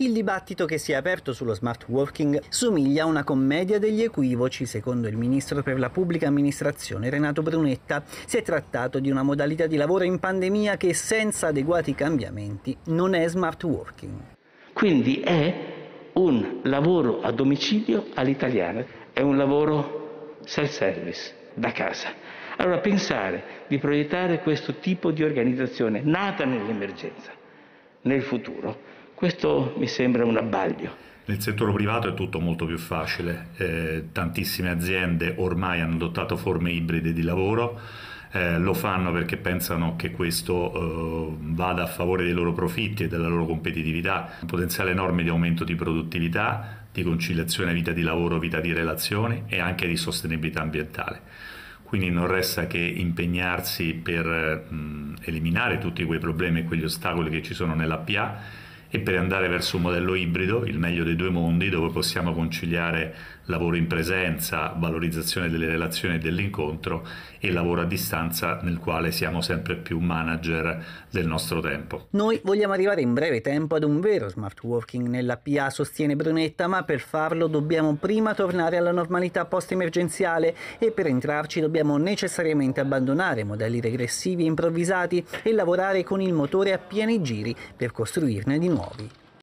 Il dibattito che si è aperto sullo smart working somiglia a una commedia degli equivoci, secondo il ministro per la pubblica amministrazione Renato Brunetta. Si è trattato di una modalità di lavoro in pandemia che senza adeguati cambiamenti non è smart working. Quindi è un lavoro a domicilio all'italiana, è un lavoro self-service, da casa. Allora pensare di proiettare questo tipo di organizzazione nata nell'emergenza, nel futuro, questo mi sembra un abbaglio. Nel settore privato è tutto molto più facile, tantissime aziende ormai hanno adottato forme ibride di lavoro, lo fanno perché pensano che questo vada a favore dei loro profitti e della loro competitività, un potenziale enorme di aumento di produttività, di conciliazione vita di lavoro, vita di relazioni e anche di sostenibilità ambientale. Quindi non resta che impegnarsi per eliminare tutti quei problemi e quegli ostacoli che ci sono nell'APA e per andare verso un modello ibrido, il meglio dei due mondi, dove possiamo conciliare lavoro in presenza, valorizzazione delle relazioni e dell'incontro e lavoro a distanza, nel quale siamo sempre più manager del nostro tempo. Noi vogliamo arrivare in breve tempo ad un vero smart working nella PA, sostiene Brunetta, ma per farlo dobbiamo prima tornare alla normalità post-emergenziale e per entrarci dobbiamo necessariamente abbandonare modelli regressivi improvvisati e lavorare con il motore a pieni giri per costruirne di nuovi.